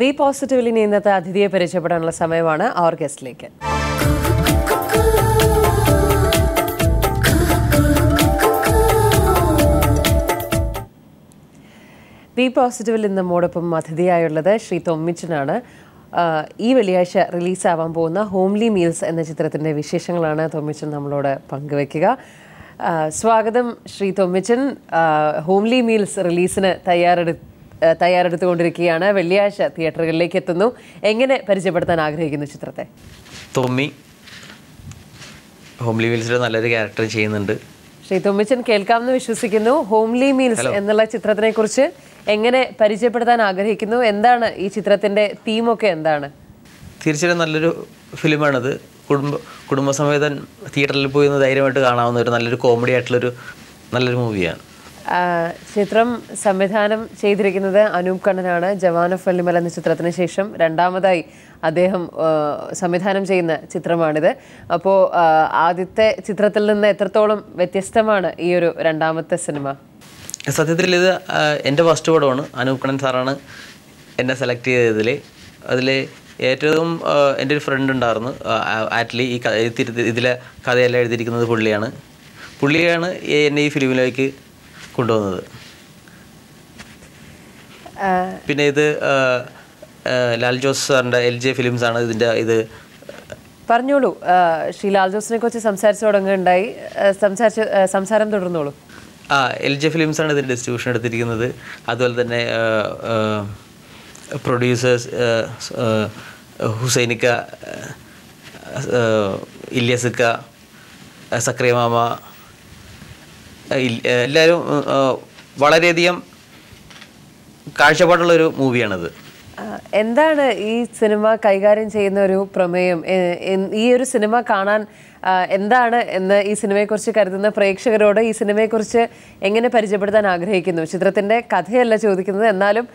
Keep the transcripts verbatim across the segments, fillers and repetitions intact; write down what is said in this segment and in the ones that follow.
B പോസിറ്റീവിൽ ഇനി ഇന്നത്തെ അതിഥിയെ പരിചയപ്പെടാനുള്ള സമയമാണ് അവർ ഗസ്റ്റിലേക്ക്. ബി പോസിറ്റീവിൽ ഇന്ന് നമ്മോടൊപ്പം അതിഥിയായുള്ളത് ശ്രീ തൊമ്മിച്ചനാണ്. ഈ വെള്ളിയാഴ്ച റിലീസാവാൻ പോകുന്ന ഹോംലി മീൽസ് എന്ന ചിത്രത്തിൻ്റെ വിശേഷങ്ങളാണ് തൊമ്മിച്ചൻ നമ്മളോട് പങ്കുവെക്കുക. സ്വാഗതം ശ്രീ തൊമ്മിച്ചൻ. ഹോംലി മീൽസ് റിലീസിന് തയ്യാറെടു തയ്യാറെടുത്തുകൊണ്ടിരിക്കുകയാണ്, വെള്ളിയാഴ്ച തിയേറ്ററുകളിലേക്ക് എത്തുന്നു. എങ്ങനെ പരിചയപ്പെടുത്താൻ ആഗ്രഹിക്കുന്നു ചിത്രത്തെ? തൊമ്മി ഹോംലി മീൽസിൽ നല്ലൊരു ക്യാരക്ടർ ചെയ്യുന്നുണ്ട്. ശ്രീ തൊമ്മിച്ചൻ കേൾക്കാമെന്ന് വിശ്വസിക്കുന്നു. ഹോംലി മീൽസ് എന്നുള്ള ചിത്രത്തിനെ കുറിച്ച് എങ്ങനെ പരിചയപ്പെടുത്താൻ ആഗ്രഹിക്കുന്നു? എന്താണ് ഈ ചിത്രത്തിൻ്റെ തീമൊക്കെ എന്താണ്? തീർച്ചയായിട്ടും നല്ലൊരു ഫിലിമാണത്. കുടുംബ കുടുംബസമേതം തിയേറ്ററിൽ പോയി ധൈര്യമായിട്ട് കാണാവുന്ന ഒരു നല്ലൊരു കോമഡി ആയിട്ടുള്ളൊരു നല്ലൊരു മൂവിയാണ്. ചിത്രം സംവിധാനം ചെയ്തിരിക്കുന്നത് അനൂപ് കണ്ണനാണ്. ജവാൻ ഓഫ് വെള്ളിമല എന്ന ചിത്രത്തിന് ശേഷം രണ്ടാമതായി അദ്ദേഹം സംവിധാനം ചെയ്യുന്ന ചിത്രമാണിത്. അപ്പോൾ ആദ്യത്തെ ചിത്രത്തിൽ നിന്ന് എത്രത്തോളം വ്യത്യസ്തമാണ് ഈ ഒരു രണ്ടാമത്തെ സിനിമ? സത്യത്തിൽ ഇത് എൻ്റെ ഫസ്റ്റ് പടമാണ്. അനൂപ് കണ്ണൻ സാറാണ് എന്നെ സെലക്ട് ചെയ്തതിൽ. അതിൽ ഏറ്റവും എൻ്റെ ഒരു ഫ്രണ്ട് ഉണ്ടായിരുന്നു. ആറ്റ്ലി ഈ ഇതിലെ കഥയെല്ലാം എഴുതിയിരിക്കുന്നത് പുള്ളിയാണ്. പുള്ളിയാണ് എന്നെ ഈ ഫിലിമിലേക്ക് കൊണ്ടുവന്നത്. പിന്നെ ഇത് ലാൽ ജോസ് സാറിൻ്റെ എൽ ജെ ഫിലിംസ് ആണ് ഇതിൻ്റെ ഇത്. പറഞ്ഞോളൂ, ശ്രീ ലാൽ ജോസിനെ കുറിച്ച് സംസാരിച്ചു തുടങ്ങുകയുണ്ടായി. സംസാരിച്ച് സംസാരം തുടർന്നോളൂ. ആ എൽ ജെ ഫിലിംസ് ആണ് ഇതിൻ്റെ ഡിസ്ട്രിബ്യൂഷൻ എടുത്തിരിക്കുന്നത്. അതുപോലെ തന്നെ പ്രൊഡ്യൂസേഴ്സ് ഹുസൈനിക്ക, ഇല്യസിക്ക, സക്രിയമാമ, എല്ലാവരും വളരെയധികം കാഴ്ചപ്പാടുള്ളൊരു മൂവിയാണത്. എന്താണ് ഈ സിനിമ കൈകാര്യം ചെയ്യുന്ന ഒരു പ്രമേയം? ഈ ഒരു സിനിമ കാണാൻ എന്താണ് എന്ന് ഈ സിനിമയെക്കുറിച്ച് കരുതുന്ന പ്രേക്ഷകരോട് ഈ സിനിമയെക്കുറിച്ച് എങ്ങനെ പരിചയപ്പെടുത്താൻ ആഗ്രഹിക്കുന്നു? ചിത്രത്തിൻ്റെ കഥയല്ല ചോദിക്കുന്നത്, എന്നാലും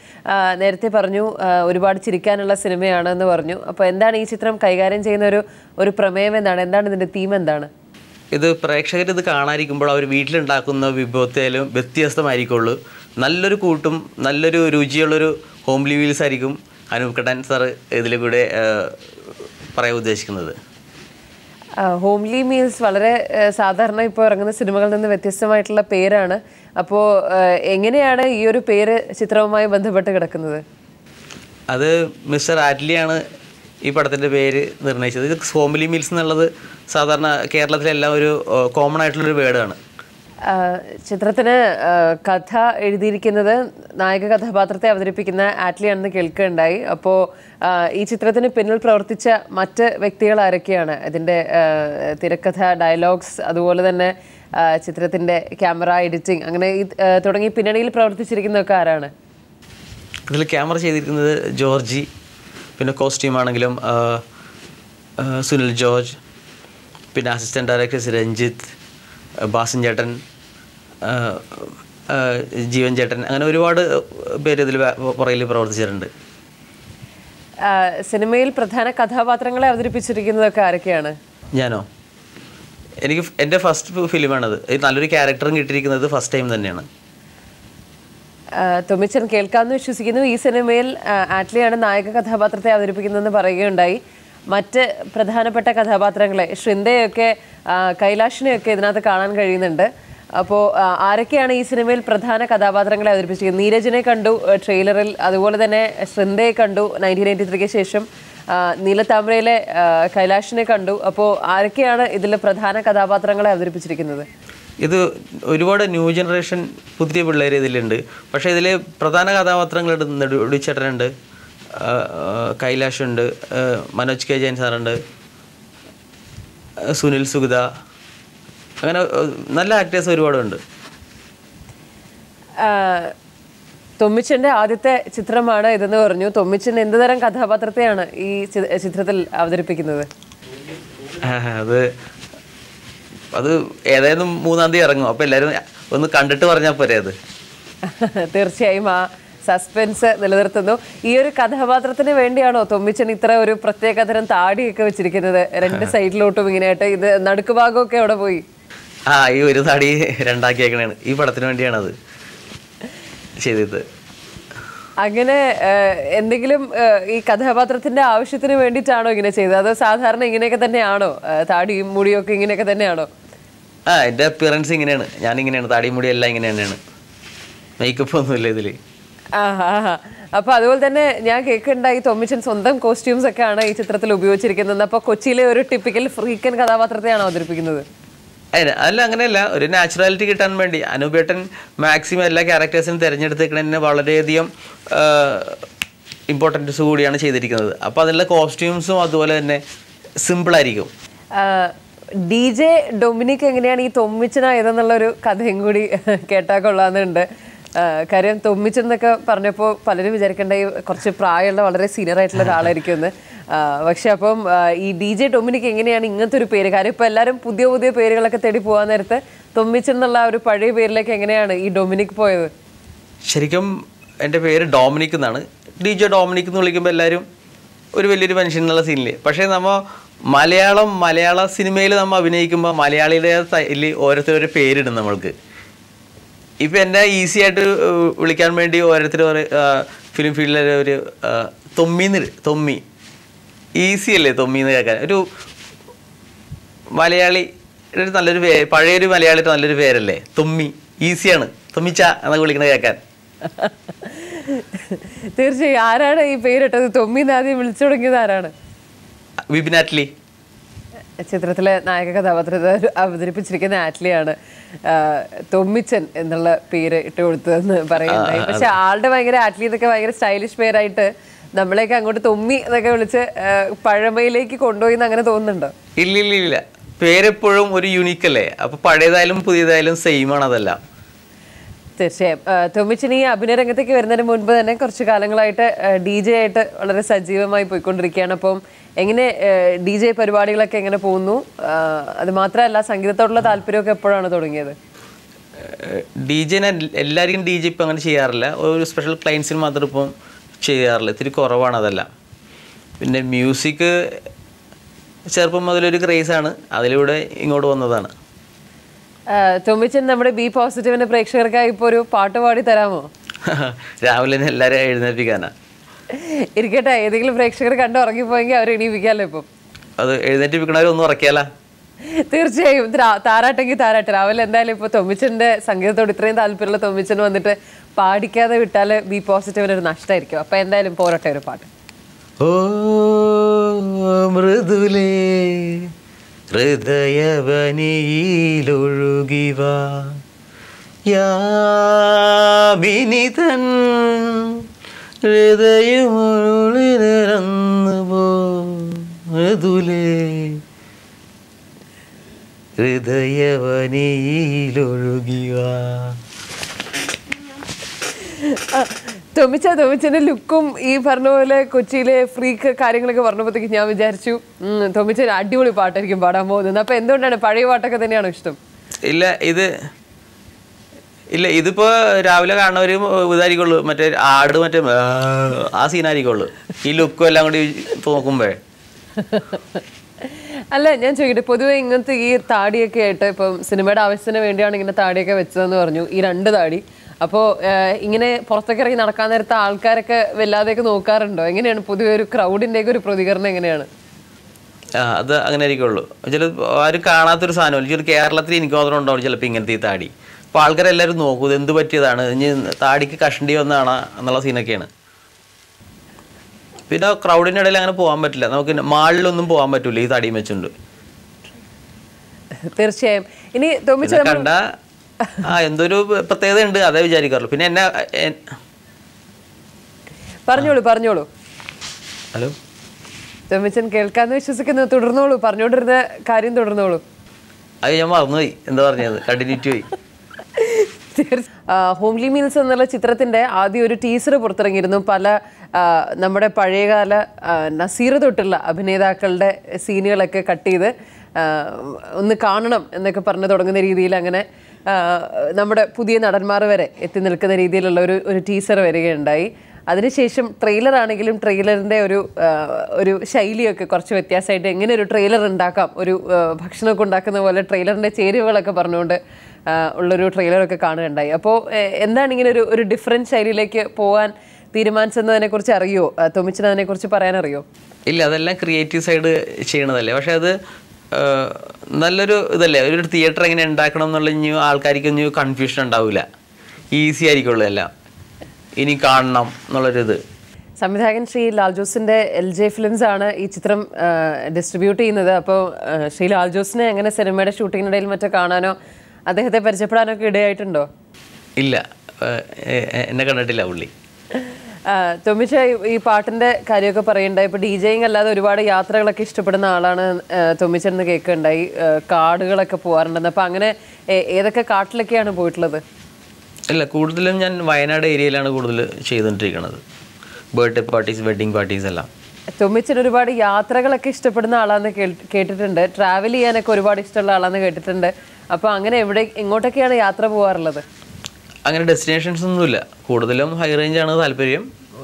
നേരത്തെ പറഞ്ഞു ഒരുപാട് ചിരിക്കാനുള്ള സിനിമയാണെന്ന് പറഞ്ഞു. അപ്പോൾ എന്താണ് ഈ ചിത്രം കൈകാര്യം ചെയ്യുന്ന ഒരു ഒരു പ്രമേയം? എന്താണ് എന്താണ് ഇതിൻ്റെ തീം? എന്താണ് ഇത്? പ്രേക്ഷകർ ഇത് കാണാതിരിക്കുമ്പോൾ അവർ വീട്ടിലുണ്ടാക്കുന്ന വിഭവത്തേലും വ്യത്യസ്തമായിരിക്കുള്ളൂ. നല്ലൊരു കൂട്ടും നല്ലൊരു രുചിയുള്ളൊരു ഹോംലി മീൽസ് ആയിരിക്കും അനൂപ് കണ്ണൻ സാർ ഇതിൽ കൂടെ പറയാൻ ഉദ്ദേശിക്കുന്നത്. ഹോംലി മീൽസ് വളരെ സാധാരണ ഇപ്പോൾ ഇറങ്ങുന്ന സിനിമകളിൽ നിന്ന് വ്യത്യസ്തമായിട്ടുള്ള പേരാണ്. അപ്പോൾ എങ്ങനെയാണ് ഈ ഒരു പേര് ചിത്രവുമായി ബന്ധപ്പെട്ട് കിടക്കുന്നത്? അത് മിസ്റ്റർ ആറ്റ്ലിയാണ് ഈ പടത്തിൻ്റെ പേര് നിർണ്ണയിച്ചത്. ഇത് ഹോംലി മീൽസ് എന്നുള്ളത് സാധാരണ കേരളത്തിലെല്ലാം ഒരു കോമൺ ആയിട്ടുള്ളൊരു വേർഡാണ്. ചിത്രത്തിന് കഥ എഴുതിയിരിക്കുന്നത് നായക കഥാപാത്രത്തെ അവതരിപ്പിക്കുന്ന ആറ്റ്ലിയാണെന്ന് കേൾക്കുകയുണ്ടായി. അപ്പോൾ ഈ ചിത്രത്തിന് പിന്നിൽ പ്രവർത്തിച്ച മറ്റ് വ്യക്തികൾ ആരൊക്കെയാണ്? ഇതിൻ്റെ തിരക്കഥ, ഡയലോഗ്സ്, അതുപോലെ തന്നെ ചിത്രത്തിൻ്റെ ക്യാമറ, എഡിറ്റിംഗ്, അങ്ങനെ തുടങ്ങി പിന്നണിയിൽ പ്രവർത്തിച്ചിരിക്കുന്നതൊക്കെ ആരാണ്? ഇതിൽ ക്യാമറ ചെയ്തിരിക്കുന്നത് ജോർജി. പിന്നെ കോസ്റ്റ്യൂമാണെങ്കിലും സുനിൽ ജോർജ്. പിന്നെ അസിസ്റ്റൻറ്റ് ഡയറക്ടർ രഞ്ജിത്ത് ബാസൻ ചേട്ടൻ, ജീവൻ ചേട്ടൻ, അങ്ങനെ ഒരുപാട് പേര് ഇതിൽ പുറകിൽ പ്രവർത്തിച്ചിട്ടുണ്ട്. സിനിമയിൽ പ്രധാന കഥാപാത്രങ്ങളെ അവതരിപ്പിച്ചിരിക്കുന്നതൊക്കെ ആരൊക്കെയാണ്? ഞാനോ? എനിക്ക് എൻ്റെ ഫസ്റ്റ് ഫിലിമാണത്. നല്ലൊരു ക്യാരക്ടറും കിട്ടിയിരിക്കുന്നത് ഫസ്റ്റ് ടൈം തന്നെയാണ്. തൊമ്മിച്ചൻ കേൾക്കാമെന്ന് വിശ്വസിക്കുന്നു. ഈ സിനിമയിൽ ആറ്റ്ലിയാണ് നായക കഥാപാത്രത്തെ അവതരിപ്പിക്കുന്നതെന്ന് പറയുകയുണ്ടായി. മറ്റ് പ്രധാനപ്പെട്ട കഥാപാത്രങ്ങളെ, ഷിന്ദയൊക്കെ കൈലാഷിനെയൊക്കെ ഇതിനകത്ത് കാണാൻ കഴിയുന്നുണ്ട്. അപ്പോൾ ആരൊക്കെയാണ് ഈ സിനിമയിൽ പ്രധാന കഥാപാത്രങ്ങളെ അവതരിപ്പിച്ചിരിക്കുന്നത്? നീരജിനെ കണ്ടു ട്രെയിലറിൽ, അതുപോലെ തന്നെ ഷിന്ദയെ കണ്ടു നയൻറ്റീൻ എയ്റ്റി ത്രീക്ക് ശേഷം, നീലത്താമരയിലെ കൈലാഷിനെ കണ്ടു. അപ്പോൾ ആരൊക്കെയാണ് ഇതിൽ പ്രധാന കഥാപാത്രങ്ങളെ അവതരിപ്പിച്ചിരിക്കുന്നത്? ഇത് ഒരുപാട് ന്യൂ ജനറേഷൻ പുതിയ പിള്ളേർ ഇതിലുണ്ട്. പക്ഷേ ഇതിൽ പ്രധാന കഥാപാത്രങ്ങളുണ്ട്. നെടുച്ചേട്ടനുണ്ട്, കൈലാഷുണ്ട്, മനോജ് കെ ജയൻ സാറുണ്ട്, സുനിൽ സുഗത, അങ്ങനെ നല്ല ആക്ടേഴ്സ് ഒരുപാടുണ്ട്. തൊമ്മിച്ചൻ്റെ ആദ്യത്തെ ചിത്രമാണ് ഇതെന്ന് പറഞ്ഞു. തൊമ്മിച്ചൻ എന്ത് തരം കഥാപാത്രത്തെയാണ് ഈ ചിത്രത്തിൽ അവതരിപ്പിക്കുന്നത്? അത് അത് ഏതായാലും മൂന്നാം തീയതി ഇറങ്ങും. അപ്പോൾ എല്ലാവരും ഒന്ന് കണ്ടിട്ട് പറഞ്ഞാൽ പോരെ. അത് തീർച്ചയായും ആ സസ്പെൻസ് നിലനിർത്തുന്നു. ഈ ഒരു കഥാപാത്രത്തിന് വേണ്ടിയാണോ തൊമ്മിച്ചൻ ഇത്ര ഒരു പ്രത്യേക തരം താടിയൊക്കെ വെച്ചിരിക്കുന്നത്? രണ്ട് സൈഡിലോട്ടും ഇങ്ങനെയായിട്ട് ഇത് നടുക്ക് ഭാഗമൊക്കെ അവിടെ പോയി. ആ, ഈ ഒരു താടി രണ്ടാക്കിയേക്കണേ ഈ പടത്തിന് വേണ്ടിയാണത് ചെയ്തത്. അങ്ങനെ എന്തെങ്കിലും ഈ കഥാപാത്രത്തിന്റെ ആവശ്യത്തിന് വേണ്ടിയിട്ടാണോ ഇങ്ങനെ ചെയ്തത്, അതോ സാധാരണ ഇങ്ങനെയൊക്കെ തന്നെയാണോ, താടിയും മുടിയൊക്കെ ഇങ്ങനെയൊക്കെ തന്നെയാണോ? ആ, എൻ്റെ അപ്പിയറൻസ് ഇങ്ങനെയാണ്, ഞാൻ ഇങ്ങനെയാണ്, താടിയും മുടി എല്ലാം ഇങ്ങനെ തന്നെയാണ്, മേക്കപ്പ് ഒന്നുമില്ല ഇതിൽ. അപ്പോൾ അതുപോലെ തന്നെ ഞാൻ കേൾക്കുന്നുണ്ടായി ടോമിച്ചൻ സ്വന്തം കോസ്റ്റ്യൂംസ് ഒക്കെ ആണ് ഈ ചിത്രത്തിൽ ഉപയോഗിച്ചിരിക്കുന്നത്. അപ്പോൾ കൊച്ചിയിലെ ഒരു ടിപ്പിക്കൽ ഫ്രീക്കൻ കഥാപാത്രത്തെയാണോ അവതരിപ്പിക്കുന്നത്? അല്ല, അങ്ങനെയല്ല, ഒരു നാച്ചുറാലിറ്റി കിട്ടാൻ വേണ്ടി അനൂപേട്ടൻ മാക്സിമം എല്ലാ ക്യാരക്ടേഴ്സിനും തിരഞ്ഞെടുത്തേക്കണതിന് വളരെയധികം ഇമ്പോർട്ടൻസ് കൂടിയാണ് ചെയ്തിരിക്കുന്നത്. അപ്പോൾ അതിലുള്ള കോസ്റ്റ്യൂംസും അതുപോലെ തന്നെ സിമ്പിളായിരിക്കും. ഡി ജെ ഡൊമിനിക് എങ്ങനെയാണ് ഈ ടോമിച്ചനായതെന്നുള്ളൊരു കഥയും കൂടി കേട്ടാൽ കൊള്ളാമെന്നുണ്ട്. കാര്യം ടോമിച്ചൻ എന്നൊക്കെ പറഞ്ഞപ്പോൾ പലരും വിചാരിക്കേണ്ട ഈ കുറച്ച് പ്രായമുള്ള വളരെ സീനിയർ ആയിട്ടുള്ള ഒരാളായിരിക്കും എന്ന്. പക്ഷെ അപ്പം ഈ ഡി ജെ ടോമിനിക്ക് എങ്ങനെയാണ് ഇങ്ങനത്തെ ഒരു പേര്? കാര്യം ഇപ്പോൾ എല്ലാവരും പുതിയ പുതിയ പേരുകളൊക്കെ തേടി പോകാൻ നേരത്ത് ടോമിച്ചൻ എന്നുള്ള ഒരു പഴയ പേരിലേക്ക് എങ്ങനെയാണ് ഈ ഡൊമിനിക് പോയത്? ശരിക്കും എൻ്റെ പേര് ഡൊമിനിക് എന്നാണ്. ഡി ജെ ഡൊമിനിക് എന്ന് വിളിക്കുമ്പോൾ എല്ലാവരും ഒരു വലിയൊരു മനുഷ്യൻ എന്നുള്ള സീനില്ലേ. പക്ഷേ നമ്മൾ മലയാളം മലയാള സിനിമയിൽ നമ്മൾ അഭിനയിക്കുമ്പോൾ മലയാളിയുടെ സൈഡിൽ ഓരോരുത്തരുടെ പേരിടും നമ്മൾക്ക്. ഇപ്പം എന്നെ ഈസി ആയിട്ട് വിളിക്കാൻ വേണ്ടി ഓരോരുത്തർ ഫിലിം ഫീൽഡിലെ ഒരു തൊമ്മിന്ന് തൊമ്മി ഈസി അല്ലേ, തൊമ്മിന്ന് കേൾക്കാൻ. ഒരു മലയാളി നല്ലൊരു പേര്, പഴയൊരു മലയാളിയുടെ നല്ലൊരു പേരല്ലേ തൊമ്മി, ഈസിയാണ് തൊമ്മിച്ച എന്നൊക്കെ വിളിക്കണത് കേൾക്കാൻ. തീർച്ചയായും. ആരാണ് ഈ പേരിട്ടത്? തൊമ്മിന്ന് ആദ്യം വിളിച്ചു തുടങ്ങിയത് ആരാണ്? വിപിൻ ആറ്റ്ലി. ചിത്രത്തിലെ നായക കഥാപാത്രത്തെ അവതരിപ്പിച്ചിരിക്കുന്ന ആറ്റ്ലിയാണ് ടോമിച്ചൻ എന്നുള്ള പേര് ഇട്ട് കൊടുത്തതെന്ന് പറയുന്നത്. പക്ഷെ ആളുടെ ഭയങ്കര ആറ്റ്ലി എന്നൊക്കെ ഭയങ്കര സ്റ്റൈലിഷ് പേരായിട്ട് നമ്മളെയൊക്കെ അങ്ങോട്ട് തൊമ്മി എന്നൊക്കെ വിളിച്ച് പഴമയിലേക്ക് കൊണ്ടുപോയിന്ന് അങ്ങനെ തോന്നുന്നുണ്ടോ? ഇല്ല ഇല്ല ഇല്ല, പേരെപ്പോഴും ഒരു യൂണിക് അല്ലേ, അപ്പൊ പഴയതായാലും പുതിയതായാലും സെയിം ആണ് അതെല്ലാം. തീർച്ചയായും. ടോമിച്ചൻ ഈ അഭിനയ രംഗത്തേക്ക് വരുന്നതിന് മുൻപ് തന്നെ കുറച്ച് കാലങ്ങളായിട്ട് ഡി ജെ ആയിട്ട് വളരെ സജീവമായി പോയിക്കൊണ്ടിരിക്കുകയാണ്. അപ്പം എങ്ങനെ ഡി ജെ പരിപാടികളൊക്കെ എങ്ങനെ പോകുന്നു? അത് മാത്രമല്ല സംഗീതത്തോടുള്ള താല്പര്യമൊക്കെ എപ്പോഴാണ് തുടങ്ങിയത്? ഡി ജെ ഞാൻ എല്ലാവർക്കും ഡി ജെ ഇപ്പം അങ്ങനെ ചെയ്യാറില്ല, ഒരു സ്പെഷ്യൽ ക്ലയൻസിന് മാത്രം ഇപ്പം ചെയ്യാറില്ല, ഇത്തിരി കുറവാണ് അതെല്ലാം. പിന്നെ മ്യൂസിക് ചെറുപ്പം മുതലൊരു ക്രേസാണ്, അതിലൂടെ ഇങ്ങോട്ട് വന്നതാണ്. ടോമിച്ചൻ നമ്മുടെ ബി പോസിറ്റീവിന്റെ പ്രേക്ഷകർക്കായി ഇപ്പോൾ ഒരു പാട്ട് പാടി തരാമോ? രാവിലെ എല്ലാവരും എഴുന്നേൽപ്പിക്കാനാ ഇരിക്കട്ടെ. ഏതെങ്കിലും പ്രേക്ഷകർ കണ്ട് ഉറങ്ങിപ്പോയെങ്കിൽ അവരെ എണീപ്പിക്കാമല്ലോ. ഇപ്പം അത് എഴുന്നേറ്റിപ്പിക്കണവരൊന്നും ഉറക്കിയാലോ? തീർച്ചയായും. താരാട്ടെങ്കിൽ താരാട്ടെ. രാവിലെ എന്തായാലും ഇപ്പോൾ ടോമിച്ചന്റെ സംഗീതത്തോട് ഇത്രയും താല്പര്യമുള്ള ടോമിച്ചൻ വന്നിട്ട് പാടിക്കാതെ വിട്ടാൽ ബി പോസിറ്റീവിനൊരു നഷ്ടമായിരിക്കും. അപ്പം എന്തായാലും പോരട്ടെ ഒരു പാട്ട്. ഓ മൃദുലേ ഹൃദയവനിയിലൊഴുകിവാ യാബിനിതൻ ഹൃദയമൊഴുകിരന്നുപോ മൃദുലേ ഹൃദയവനിയിലൊഴുകിവാ. ടോമിച്ച ടോമിച്ചൻ്റെ ലുക്കും ഈ പറഞ്ഞ പോലെ കൊച്ചിയിലെ ഫ്രീക്ക് കാര്യങ്ങളൊക്കെ പറഞ്ഞപ്പോഴത്തേക്ക് ഞാൻ വിചാരിച്ചു ടോമിച്ചൻ അടിപൊളി പാട്ടായിരിക്കും പാടാൻ പോകുന്നത്. അപ്പോൾ എന്തുകൊണ്ടാണ്? പഴയ പാട്ടൊക്കെ തന്നെയാണോ ഇഷ്ടം? ഇല്ല, ഇത് ഇല്ല, ഇതിപ്പോൾ രാവിലെ കാണുന്നവർ ഇതായിരിക്കുള്ളൂ, മറ്റേ ആട് മറ്റേ ആ സീനായിരിക്കുള്ളൂ, ഈ ലുക്കും എല്ലാം കൂടി നോക്കുമ്പോഴേ. അല്ല, ഞാൻ ചോദിക്കട്ടെ, പൊതുവെ ഇങ്ങനത്തെ ഈ താടിയൊക്കെ ആയിട്ട് ഇപ്പം സിനിമയുടെ ആവശ്യത്തിന് വേണ്ടിയാണ് ഇങ്ങനെ താടിയൊക്കെ വെച്ചതെന്ന് പറഞ്ഞു, ഈ രണ്ട് താടി. അപ്പോൾ ഇങ്ങനെ പുറത്തൊക്കെ ഇറങ്ങി നടക്കാൻ നേരത്തെ ആൾക്കാരൊക്കെ വല്ലാതെയൊക്കെ നോക്കാറുണ്ടോ? എങ്ങനെയാണ് പൊതുവെ ഒരു ക്രൗഡിൻ്റെയൊക്കെ ഒരു പ്രതികരണം എങ്ങനെയാണ്? ആ, അത് അങ്ങനെ ആയിരിക്കുള്ളൂ. ചിലപ്പോൾ ആരും കാണാത്തൊരു സാധനമല്ല, ചില കേരളത്തിൽ എനിക്ക് മാത്രം ഉണ്ടാവും ചിലപ്പോൾ ഇങ്ങനത്തെ ഈ താടി. അപ്പോൾ ആൾക്കാരെല്ലാവരും നോക്കും, ഇത് എന്ത് പറ്റിയതാണ്, ഇനി താടിക്ക് കഷണ്ടി വന്നതാണ് എന്നുള്ള സീനൊക്കെയാണ്. പിന്നെ ക്രൗഡിൻ്റെ ഇടയിൽ അങ്ങനെ പോകാൻ പറ്റില്ല, നമുക്ക് മാളിലൊന്നും പോകാൻ പറ്റില്ല ഈ താടിയും വെച്ചുകൊണ്ട്. തീർച്ചയായും. ഇനി കണ്ട ആ എന്തൊരു പ്രത്യേകത ഉണ്ട്, അതേ വിചാരിക്കാറുള്ളൂ. പിന്നെ എന്നെ പറഞ്ഞോളൂ പറഞ്ഞോളൂ. ഹലോ ടോമിച്ചൻ കേൾക്കാന്ന് വിശ്വസിക്കുന്നു, തുടർന്നോളൂ, പറഞ്ഞോണ്ടിരുന്ന കാര്യം തുടർന്നോളൂ. അത് ഞാൻ മറന്നുപോയി എന്താ പറഞ്ഞത്, കണ്ടിന്യൂറ്റി പോയി. ഹോംലി മീൽസ് എന്നുള്ള ചിത്രത്തിന്റെ ആദ്യം ഒരു ടീസർ പുറത്തിറങ്ങിയിരുന്നു. പല നമ്മുടെ പഴയകാല നസീർ തൊട്ടുള്ള അഭിനേതാക്കളുടെ സീനുകളൊക്കെ കട്ട് ചെയ്ത് ഒന്ന് കാണണം എന്നൊക്കെ പറഞ്ഞു തുടങ്ങുന്ന രീതിയിൽ അങ്ങനെ നമ്മുടെ പുതിയ നടന്മാർ വരെ എത്തി നിൽക്കുന്ന രീതിയിലുള്ള ഒരു ഒരു ടീസർ വരികയുണ്ടായി. അതിനുശേഷം ട്രെയിലറാണെങ്കിലും ട്രെയിലറിൻ്റെ ഒരു ഒരു ശൈലിയൊക്കെ കുറച്ച് വ്യത്യാസമായിട്ട് എങ്ങനെ ഒരു ട്രെയിലർ ഉണ്ടാക്കാം, ഒരു ഭക്ഷണമൊക്കെ ഉണ്ടാക്കുന്ന പോലെ ട്രെയിലറിൻ്റെ ചേരുവകളൊക്കെ പറഞ്ഞുകൊണ്ട് ഉള്ളൊരു ട്രെയിലറൊക്കെ കാണുകയുണ്ടായി. അപ്പോൾ എന്താണ് ഇങ്ങനെ ഒരു ഒരു ഡിഫറൻറ്റ് ശൈലിയിലേക്ക് പോകാൻ തീരുമാനിച്ചതിനെക്കുറിച്ച് അറിയോ? ടോമിച്ചൻ അതിനെക്കുറിച്ച് പറയാനറിയോ? ഇല്ല, അതെല്ലാം ക്രിയേറ്റീവ് സൈഡ് ചെയ്യണതല്ലേ. പക്ഷേ അത് നല്ലൊരു ഇതല്ലേ, ഒരു തിയേറ്റർ എങ്ങനെ ഉണ്ടാക്കണം എന്നുള്ള ഇനി ആൾക്കാർക്ക് ഇനി കൺഫ്യൂഷൻ ഉണ്ടാവില്ല, ഈസി ആയിരിക്കുള്ളൂ എല്ലാം ഇനി കാണണം എന്നുള്ളൊരിത്. സംവിധായകൻ ശ്രീ ലാൽ ജോസിൻ്റെ എൽ ജെ ഫിലിംസ് ആണ് ഈ ചിത്രം ഡിസ്ട്രിബ്യൂട്ട് ചെയ്യുന്നത്. അപ്പോൾ ശ്രീ ലാൽ ജോസിനെ എങ്ങനെ സിനിമയുടെ ഷൂട്ടിങ്ങിനിടയിൽ മറ്റോ കാണാനോ അദ്ദേഹത്തെ പരിചയപ്പെടാനോ ഒക്കെ ഇടയായിട്ടുണ്ടോ? ഇല്ല, എന്നെ കണ്ടിട്ടില്ല പുള്ളി. ടോമിച്ച, ഈ പാട്ടിൻ്റെ കാര്യമൊക്കെ പറയണ്ടായി. ഇപ്പോൾ ഡി ജെയിങ് അല്ലാതെ ഒരുപാട് യാത്രകളൊക്കെ ഇഷ്ടപ്പെടുന്ന ആളാണ് ടോമിച്ച എന്ന് കേൾക്കുന്നുണ്ടായി. കാടുകളൊക്കെ പോകാറുണ്ടെന്ന്. അപ്പോൾ അങ്ങനെ ഏതൊക്കെ കാട്ടിലൊക്കെയാണ് പോയിട്ടുള്ളത്? ഇല്ല, കൂടുതലും ഞാൻ വയനാട് ഏരിയയിലാണ് കൂടുതൽ ചെയ്തുകൊണ്ടിരിക്കുന്നത്, ബർത്ത്ഡേ പാർട്ടീസ്, വെഡ്ഡിങ് പാർട്ടീസ് എല്ലാം. ടോമിച്ചൻ ഒരുപാട് യാത്രകളൊക്കെ ഇഷ്ടപ്പെടുന്ന ആളാണെന്ന് കേട്ടിട്ടുണ്ട്, ട്രാവൽ ചെയ്യാനൊക്കെ ഒരുപാട് ഇഷ്ടമുള്ള ആളാണെന്ന് കേട്ടിട്ടുണ്ട്. അപ്പോൾ അങ്ങനെ എവിടെ എങ്ങോട്ടൊക്കെയാണ് യാത്ര പോകാറുള്ളത്? അങ്ങനെ ഡെസ്റ്റിനേഷൻസ് ഒന്നുമില്ല, കൂടുതലും ഹൈ റേഞ്ചാണ് താല്പര്യം.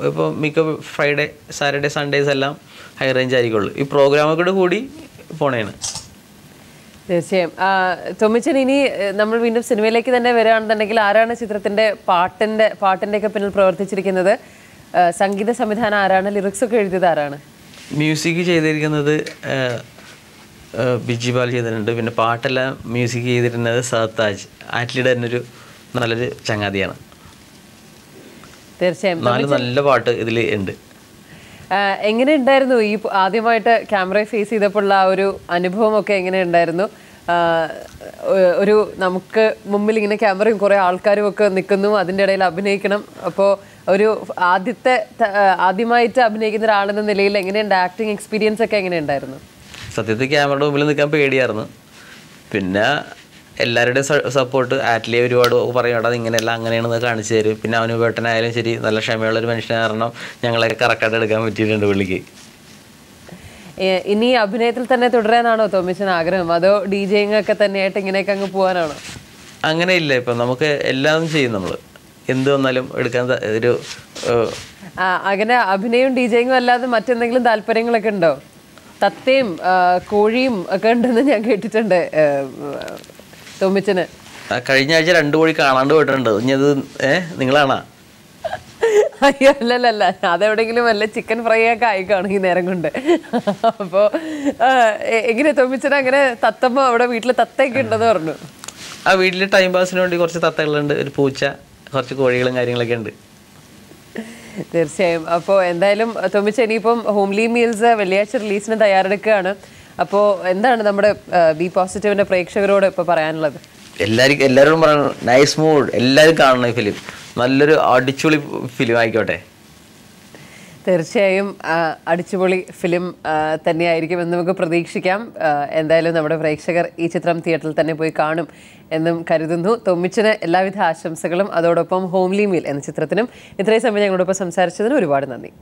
ഇപ്പോൾ മിക്ക ഫ്രൈഡേ, സാറ്റർഡേ, സൺഡേസ് എല്ലാം ഹൈ റേഞ്ച് ആയിരിക്കുള്ളൂ. ഈ പ്രോഗ്രാമൊക്കെ കൂടി പോണേണ്. തീർച്ചയായും. ടോമിച്ചൻ, ഇനി നമ്മൾ വീണ്ടും സിനിമയിലേക്ക് തന്നെ വരികയാണെന്നുണ്ടെങ്കിൽ ആരാണ് ചിത്രത്തിൻ്റെ പാട്ടിൻ്റെ പാട്ടിൻ്റെയൊക്കെ പിന്നിൽ പ്രവർത്തിച്ചിരിക്കുന്നത്? സംഗീത സംവിധാനം ആരാണ്? ലിറിക്സൊക്കെ എഴുതിയത് ആരാണ്? മ്യൂസിക് ചെയ്തിരിക്കുന്നത് ബിജി ബാൽ ചെയ്തിട്ടുണ്ട്. പിന്നെ പാട്ടെല്ലാം മ്യൂസിക് ചെയ്തിരുന്നത് സർത്താജ് ആറ്റ്ലിയുടെ തന്നൊരു നല്ലൊരു ചങ്ങാതിയാണ്. തീർച്ചയായും നല്ല പാട്ട് ഇതിൽ ഉണ്ട്. എങ്ങനെ ഉണ്ടായിരുന്നു ഈ ആദ്യമായിട്ട് ക്യാമറയെ ഫേസ് ചെയ്തപ്പോൾ ആ ഒരു അനുഭവമൊക്കെ എങ്ങനെ ഉണ്ടായിരുന്നു? ഒരു നമുക്ക് മുമ്പിൽ ഇങ്ങനെ ക്യാമറയും കുറേ ആൾക്കാരും ഒക്കെ നിൽക്കുന്നു, അതിൻ്റെ ഇടയിൽ അഭിനയിക്കണം. അപ്പോൾ ഒരു ആദ്യത്തെ ആദ്യമായിട്ട് അഭിനയിക്കുന്ന ഒരാളെന്ന നിലയിൽ എങ്ങനെയുണ്ട് ആക്ടിങ് എക്സ്പീരിയൻസ് ഒക്കെ എങ്ങനെയുണ്ടായിരുന്നു? സത്യത്തിൽ ക്യാമറയുടെ മുമ്പിൽ നിൽക്കാൻ പേടിയായിരുന്നു. പിന്നെ എല്ലാവരുടെയും സപ്പോർട്ട്, ആറ്റ്ലിയെ ഒരുപാട് പറയണ്ട അത് ഇങ്ങനെയല്ല അങ്ങനെയാണെന്ന് കാണിച്ചു തരും. പിന്നെ അവന് വേട്ടനായാലും ശരി, നല്ല ക്ഷമയുള്ളൊരു മനുഷ്യനെ കാരണം ഞങ്ങളെ കറക്റ്റായിട്ട് എടുക്കാൻ പറ്റിയിട്ടുണ്ട് പുള്ളിക്ക്. ഇനി അഭിനയത്തിൽ തന്നെ തുടരാനാണോ ടോമിച്ചൻ ആഗ്രഹം, അതോ ഡി ജെയിങ് ഒക്കെ തന്നെയായിട്ട് ഇങ്ങനെയൊക്കെ അങ്ങ് പോകാനാണോ? അങ്ങനെയില്ല, ഇപ്പം നമുക്ക് എല്ലാം ചെയ്യും, നമ്മൾ എന്ത് വന്നാലും എടുക്കാൻ ഒരു അങ്ങനെ. അഭിനയവും ഡി ജെയിങ്ങും അല്ലാതെ മറ്റെന്തെങ്കിലും താല്പര്യങ്ങളൊക്കെ ഉണ്ടോ? തത്തയും കോഴിയും ഒക്കെ ഉണ്ടെന്ന് ഞാൻ കേട്ടിട്ടുണ്ട് ടോമിച്ചന്. കഴിഞ്ഞ ആഴ്ച രണ്ടു കോഴി കാണാണ്ട് പോയിട്ടുണ്ട്. ഇനി അത് ഏഹ് നിങ്ങളാണോ? അയ്യോ, അല്ലല്ല, അതെവിടെയെങ്കിലും വല്ല ചിക്കൻ ഫ്രൈ ഒക്കെ ആയിക്കാണെങ്കിൽ നേരം കൊണ്ട്. അപ്പോൾ എങ്ങനെ ടോമിച്ചന് അങ്ങനെ തത്തമ്മ അവിടെ വീട്ടിൽ തത്തയൊക്കെ ഉണ്ടെന്ന് പറഞ്ഞു. ആ വീട്ടിൽ ടൈം പാസിന് വേണ്ടി കുറച്ച് തത്തകളുണ്ട്, ഒരു പൂച്ച, കുറച്ച് കോഴികളും കാര്യങ്ങളൊക്കെ ഉണ്ട്. തീർച്ചയായും. അപ്പോൾ എന്തായാലും ടോമിച്ച, ഇനിയിപ്പം ഹോംലി മീൽസ് വെള്ളിയാഴ്ച റിലീസിന് തയ്യാറെടുക്കുകയാണ്. അപ്പോൾ എന്താണ് നമ്മുടെ ബി പോസിറ്റീവിൻ്റെ പ്രേക്ഷകരോട് ഇപ്പോൾ പറയാനുള്ളത്? എല്ലാവർക്കും എല്ലാവരോടും പറയണം, നൈസ് മൂഡ്, എല്ലാവരും കാണണം ഈ ഫിലിം. നല്ലൊരു അടിച്ചുപൊളി ഫിലിം ആയിക്കോട്ടെ. തീർച്ചയായും അടിച്ചുപൊളി ഫിലിം തന്നെയായിരിക്കും എന്ന് നമുക്ക് പ്രതീക്ഷിക്കാം. എന്തായാലും നമ്മുടെ പ്രേക്ഷകർ ഈ ചിത്രം തിയേറ്ററിൽ തന്നെ പോയി കാണും എന്നും കരുതുന്നു. ടോമിച്ചന് എല്ലാവിധ ആശംസകളും, അതോടൊപ്പം ഹോംലി മീൽ എന്ന ചിത്രത്തിനും. ഇത്രയും സമയം ഞങ്ങളോടൊപ്പം സംസാരിച്ചതിന് ഒരുപാട് നന്ദി.